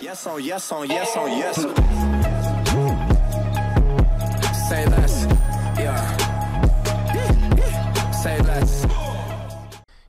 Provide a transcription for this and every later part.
Yes on yes on yes on yes. Say less. Yeah. Say less.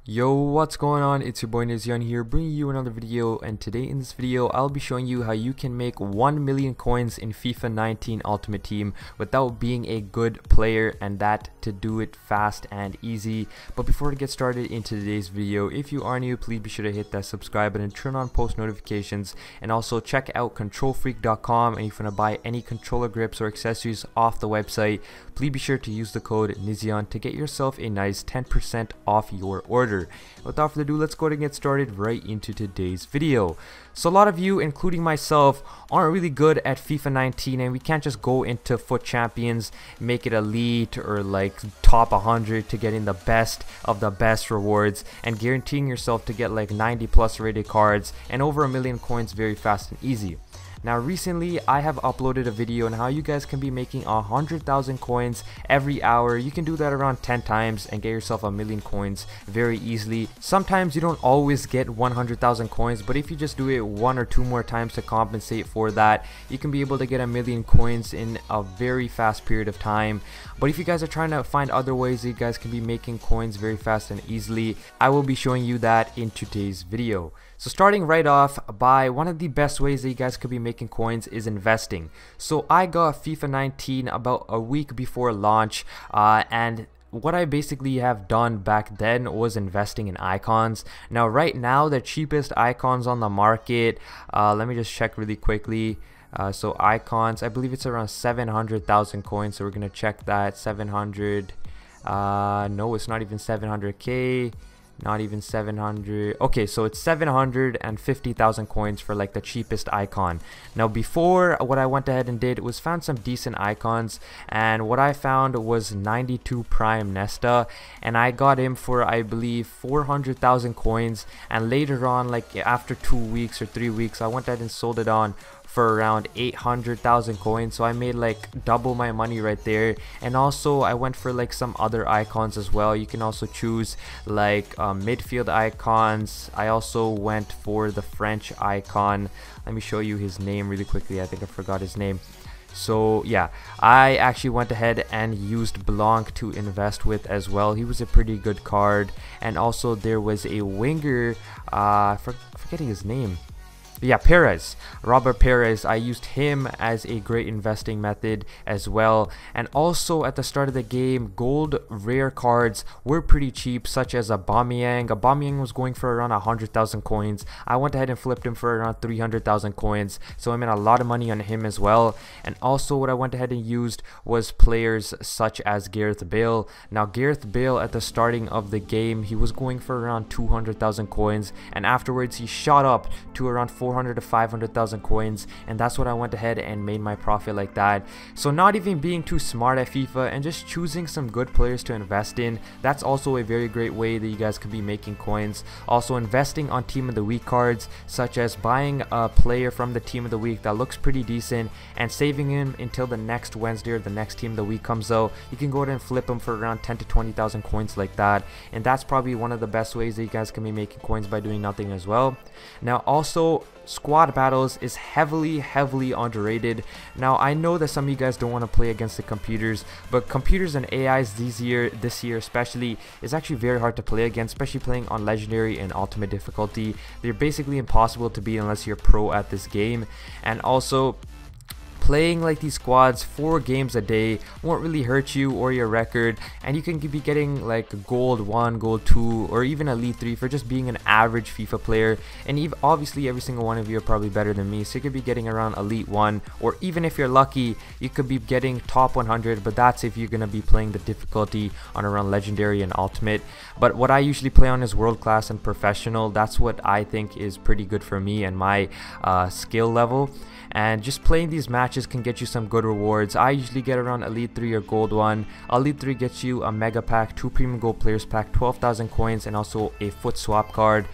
Yo, what's going on? It's your boy Nizeon here, bringing you another video. And today in this video, I'll be showing you how you can make 1 million coins in FIFA 19 Ultimate Team without being a good player, and that to do it fast and easy. But before we get started in today's video, if you are new, please be sure to hit that subscribe button, turn on post notifications, and also check out KontrolFreek.com. And if you want to buy any controller grips or accessories off the website, please be sure to use the code Nizeon to get yourself a nice 10% off your order. Without further ado, let's go ahead and get started right into today's video. So a lot of you, including myself, aren't really good at FIFA 19, and we can't just go into FUT Champions, make it elite or like top 100 to getting the best of the best rewards and guaranteeing yourself to get like 90 plus rated cards and over 1 million coins very fast and easy. Now recently I have uploaded a video on how you guys can be making 100,000 coins every hour. You can do that around 10 times and get yourself 1 million coins very easily. Sometimes you don't always get 100,000 coins, but if you just do it 1 or 2 more times to compensate for that, you can be able to get 1 million coins in a very fast period of time. But if you guys are trying to find other ways that you guys can be making coins very fast and easily, I will be showing you that in today's video. So starting right off by one of the best ways that you guys could be making coins is investing. So I got FIFA 19 about a week before launch, and what I basically have done back then was investing in icons. Now right now the cheapest icons on the market, let me just check really quickly. So icons, I believe it's around 700,000 coins, so we're gonna check that. 700, no, it's not even 700k, not even 700. Okay, so it's 750,000 coins for like the cheapest icon. Now before, what I went ahead and did was found some decent icons, and what I found was 92 prime Nesta, and I got him for I believe 400,000 coins, and later on, like after 2 weeks or 3 weeks, I went ahead and sold it on for around 800,000 coins. So I made like double my money right there. And also I went for like some other icons as well. You can also choose like midfield icons. I also went for the French icon. Let me show you his name really quickly. I think I forgot his name. So yeah, I actually went ahead and used Blanc to invest with as well. He was a pretty good card. And also there was a winger, forgetting his name. Yeah, Perez, Robert Perez. I used him as a great investing method as well. And also at the start of the game, gold rare cards were pretty cheap, such as Aubameyang. Aubameyang was going for around 100,000 coins. I went ahead and flipped him for around 300,000 coins, so I made a lot of money on him as well. And also what I went ahead and used was players such as Gareth Bale. Now Gareth Bale at the starting of the game, he was going for around 200,000 coins, and afterwards he shot up to around 400 to 500,000 coins, and that's what I went ahead and made my profit like that. So not even being too smart at FIFA and just choosing some good players to invest in, that's also a very great way that you guys could be making coins. Also investing on team of the week cards, such as buying a player from the team of the week that looks pretty decent and saving him until the next Wednesday or the next team of the week comes out. You can go ahead and flip him for around 10 to 20,000 coins like that, and that's probably one of the best ways that you guys can be making coins by doing nothing as well. Now also Squad Battles is heavily underrated. Now I know that some of you guys don't want to play against the computers, but computers and AIs this year especially is actually very hard to play against, especially playing on legendary and ultimate difficulty. They're basically impossible to beat unless you're pro at this game. And also playing like these squads 4 games a day won't really hurt you or your record, and you can be getting like gold 1, gold 2, or even elite 3 for just being an average FIFA player. And obviously every single one of you are probably better than me, so you could be getting around elite 1, or even if you're lucky, you could be getting top 100, but that's if you're gonna be playing the difficulty on around legendary and ultimate. But what I usually play on is world class and professional. That's what I think is pretty good for me and my skill level, and just playing these matches can get you some good rewards. I usually get around elite 3 or gold 1. Elite 3 gets you a mega pack, 2 premium gold players pack, 12,000 coins, and also a foot swap card.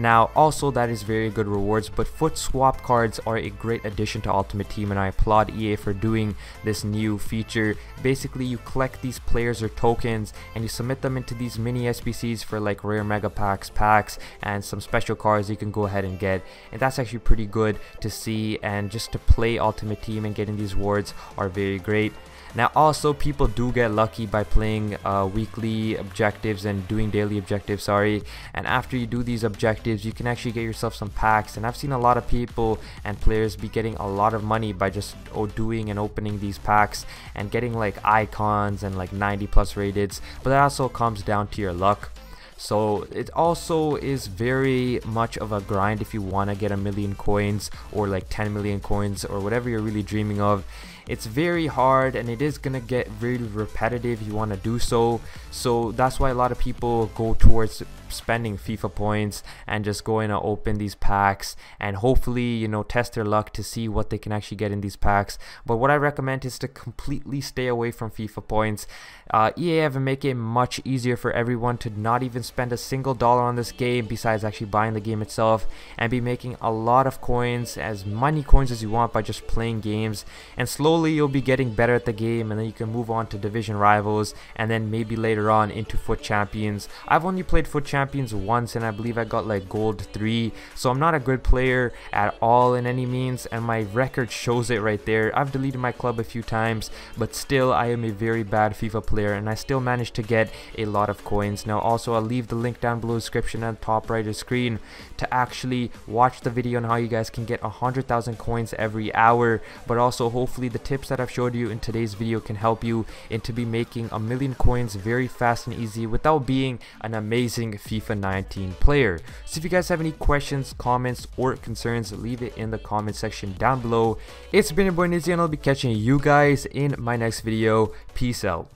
Now, also, that is very good rewards, but FUT swap cards are a great addition to Ultimate Team, and I applaud EA for doing this new feature. Basically, you collect these players or tokens, and you submit them into these mini SBCs for like rare mega packs, packs, and some special cards you can go ahead and get. And that's actually pretty good to see, and just to play Ultimate Team and getting these rewards are very great. Now also, people do get lucky by playing weekly objectives and doing daily objectives, and after you do these objectives, you can actually get yourself some packs, and I've seen a lot of people and players be getting a lot of money by just doing and opening these packs and getting like icons and like 90+ rateds, but that also comes down to your luck. So it also is very much of a grind if you want to get 1 million coins or like 10 million coins or whatever you're really dreaming of. It's very hard, and it is going to get very repetitive if you want to do so. So that's why a lot of people go towards spending FIFA points and just going to open these packs and hopefully, you know, test their luck to see what they can actually get in these packs. But what I recommend is to completely stay away from FIFA points. EA have made it much easier for everyone to not even spend a single dollar on this game besides actually buying the game itself, and be making a lot of coins, as many coins as you want, by just playing games. And slowly you'll be getting better at the game, and then you can move on to Division Rivals, and then maybe later on into FUT Champions. I've only played FUT Champions once, and I believe I got like Gold 3, so I'm not a good player at all in any means, and my record shows it right there. I've deleted my club a few times, but still I am a very bad FIFA player, and I still managed to get a lot of coins. Now also, I'll leave the link down below description and top right of screen to actually watch the video on how you guys can get 100,000 coins every hour. But also, hopefully the tips that I've showed you in today's video can help you into be making 1 million coins very fast and easy without being an amazing FIFA 19 player. So if you guys have any questions, comments, or concerns, leave it in the comment section down below. It's been your boy Nizeon, and I'll be catching you guys in my next video. Peace out.